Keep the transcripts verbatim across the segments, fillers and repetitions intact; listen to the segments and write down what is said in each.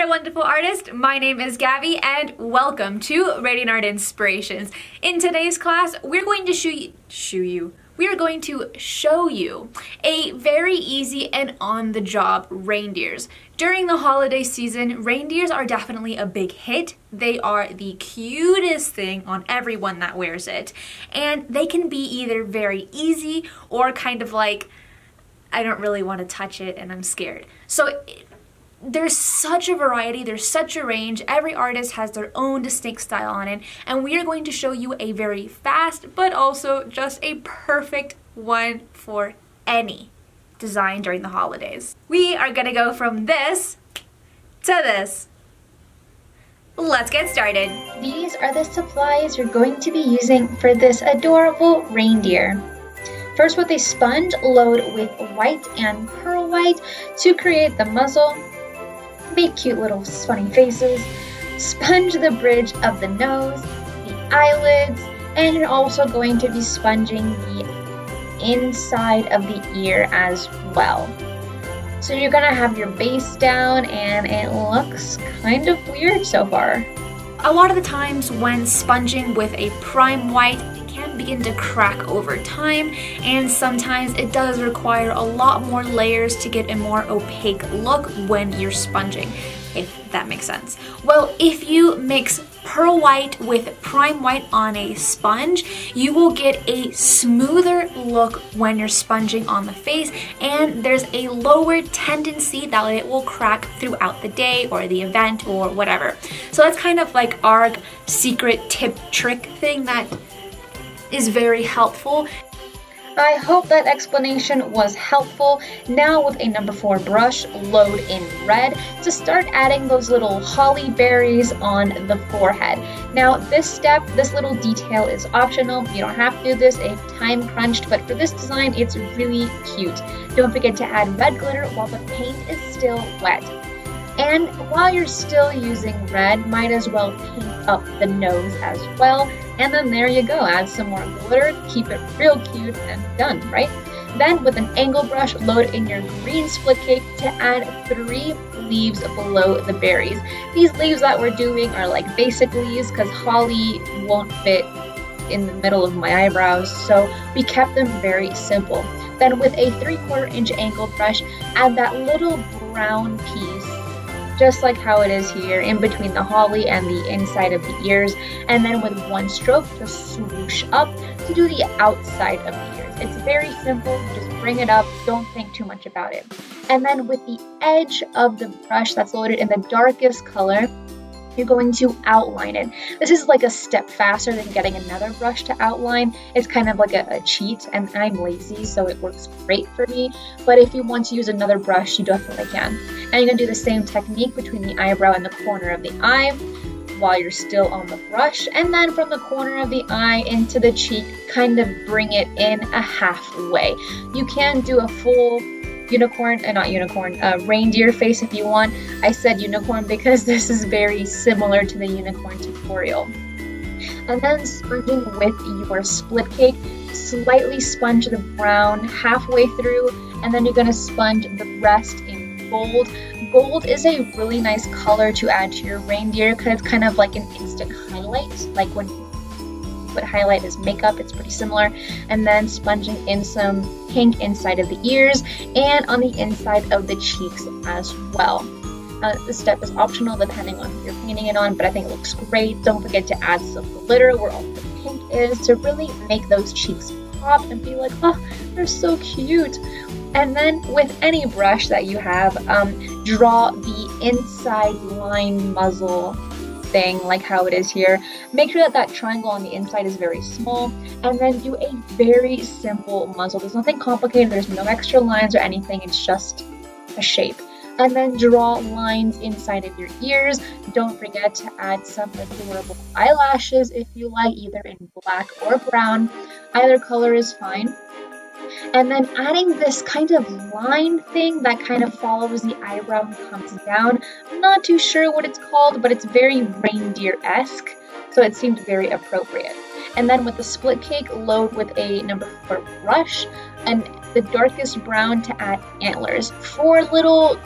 there, wonderful artist. My name is Gabby and welcome to Radiant Art Inspirations. In today's class, we're going to show you, show you we are going to show you a very easy and on-the-job reindeers. During the holiday season, reindeers are definitely a big hit. They are the cutest thing on everyone that wears it. And they can be either very easy or kind of like, I don't really want to touch it and I'm scared. So it, there's such a variety, there's such a range. Every artist has their own distinct style on it, and we are going to show you a very fast but also just a perfect one for any design during the holidays. We are gonna go from this to this. Let's get started. These are the supplies you're going to be using for this adorable reindeer. First, with a sponge, load with white and pearl white to create the muzzle. Make cute little funny faces, sponge the bridge of the nose, the eyelids, and you're also going to be sponging the inside of the ear as well. So you're gonna have your base down and it looks kind of weird so far. A lot of the times when sponging with a prime white, can begin to crack over time, and sometimes it does require a lot more layers to get a more opaque look when you're sponging, if that makes sense. Well, if you mix pearl white with prime white on a sponge, you will get a smoother look when you're sponging on the face, and there's a lower tendency that it will crack throughout the day or the event or whatever. So that's kind of like our secret tip trick thing that is very helpful. I hope that explanation was helpful. Now with a number four brush, load in red to start adding those little holly berries on the forehead. Now this step, this little detail is optional. You don't have to do this if time crunched, but for this design, it's really cute. Don't forget to add red glitter while the paint is still wet. And while you're still using red, might as well paint up the nose as well. And then there you go, add some more glitter, keep it real cute, and done, right? Then with an angle brush, load in your green split cake to add three leaves below the berries. These leaves that we're doing are like basic leaves because holly won't fit in the middle of my eyebrows, so we kept them very simple. Then with a three-quarter inch angle brush, add that little brown piece, just like how it is here, in between the holly and the inside of the ears, and then with one stroke, just swoosh up to do the outside of the ears. It's very simple, just bring it up, don't think too much about it. And then with the edge of the brush that's loaded in the darkest color, you're going to outline it. This is like a step faster than getting another brush to outline. It's kind of like a, a cheat, and I'm lazy, so it works great for me, but if you want to use another brush, you definitely can. And you're going to do the same technique between the eyebrow and the corner of the eye while you're still on the brush. And then from the corner of the eye into the cheek, kind of bring it in a halfway. You can do a full unicorn, uh, not unicorn, uh, reindeer face if you want. I said unicorn because this is very similar to the unicorn tutorial. And then sponging with your split cake, slightly sponge the brown halfway through, and then you're going to sponge the rest in gold. Gold is a really nice color to add to your reindeer because it's kind of like an instant highlight, like when you put highlight as makeup, it's pretty similar. And then sponging in some pink inside of the ears and on the inside of the cheeks as well. Uh, this step is optional depending on who you're painting it on, but I think it looks great. Don't forget to add some glitter where all the pink is to really make those cheeks pop and be like, oh, they're so cute. And then with any brush that you have, um, draw the inside line muzzle thing like how it is here. Make sure that that triangle on the inside is very small, and then do a very simple muzzle. There's nothing complicated, there's no extra lines or anything, it's just a shape. And then draw lines inside of your ears. Don't forget to add some adorable eyelashes if you like, either in black or brown. Either color is fine. And then adding this kind of line thing that kind of follows the eyebrow and comes down. I'm not too sure what it's called, but it's very reindeer-esque, so it seemed very appropriate. And then with the split cake, load with a number four brush and the darkest brown to add antlers. Four little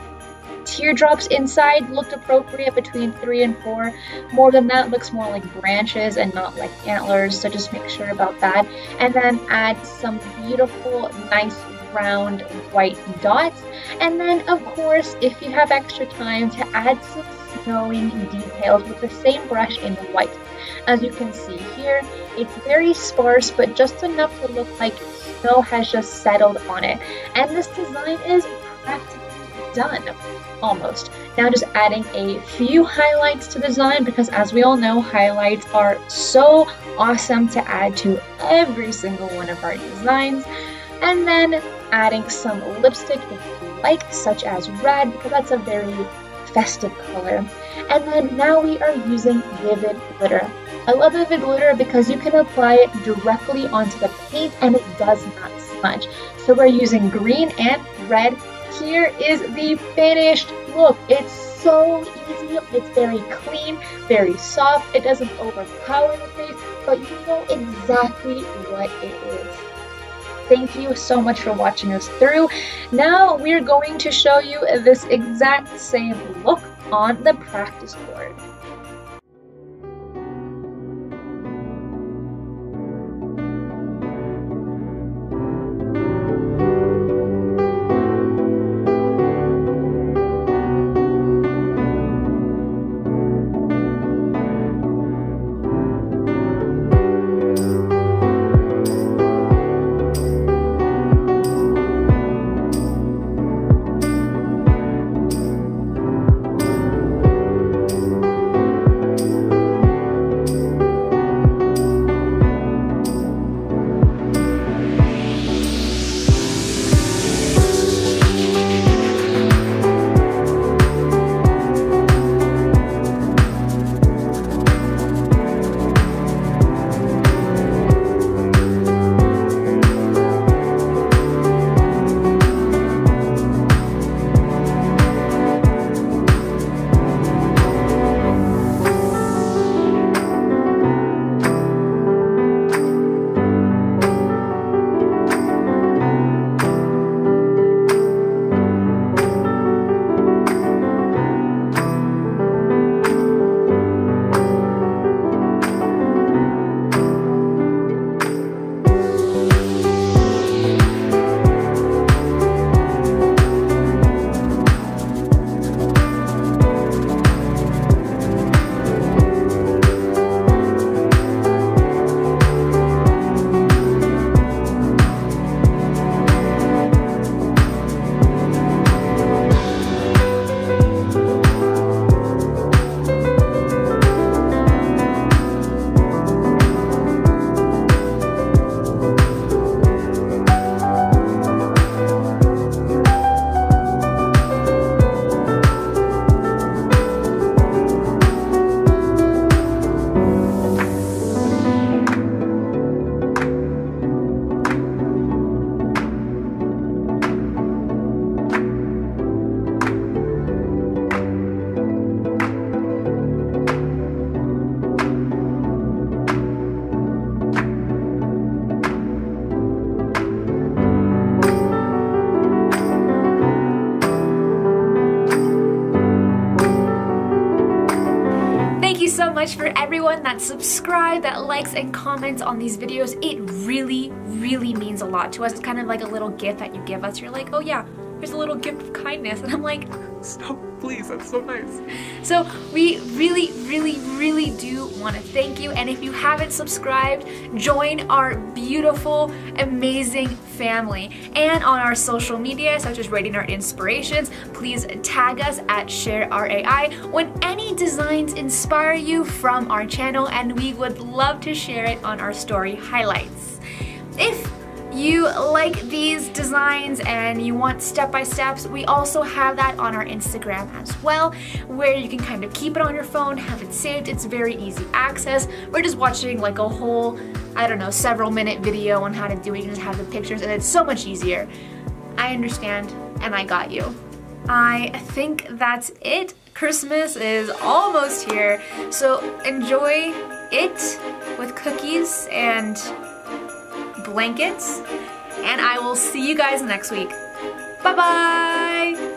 teardrops inside looked appropriate between three and four. More than that looks more like branches and not like antlers, so just make sure about that. And then add some beautiful, nice round white dots. And then, of course, if you have extra time, to add some snowing details with the same brush in white. As you can see here, it's very sparse, but just enough to look like snow has just settled on it. And this design is practically done, almost. Now just adding a few highlights to the design, because as we all know, highlights are so awesome to add to every single one of our designs. And then adding some lipstick if you like, such as red, because that's a very festive color. And then now we are using Vivid Glitter. I love Vivid Glitter because you can apply it directly onto the paint and it does not smudge. So we're using green and red. Here is the finished look. It's so easy, it's very clean, very soft, it doesn't overpower the face, but you know exactly what it is. Thank you so much for watching us through. Now we're going to show you this exact same look on the practice board. So much for everyone that subscribed, that likes and comments on these videos. It really, really means a lot to us. It's kind of like a little gift that you give us. You're like, oh yeah, here's a little gift of kindness. And I'm like, stop, please, that's so nice. So we really, really, really do want to thank you. And if you haven't subscribed, join our beautiful, amazing family. And on our social media, such as Radiant Art Inspirations, please tag us at Share R A I when any designs inspire you from our channel, and we would love to share it on our story highlights. If you like these designs and you want step-by-steps, we also have that on our Instagram as well, where you can kind of keep it on your phone, have it saved. It's very easy access. We're just watching like a whole, I don't know, several minute video on how to do it. You just have the pictures and it's so much easier. I understand, and I got you. I think that's it. Christmas is almost here, so enjoy it with cookies and blankets, and I will see you guys next week. Bye-bye!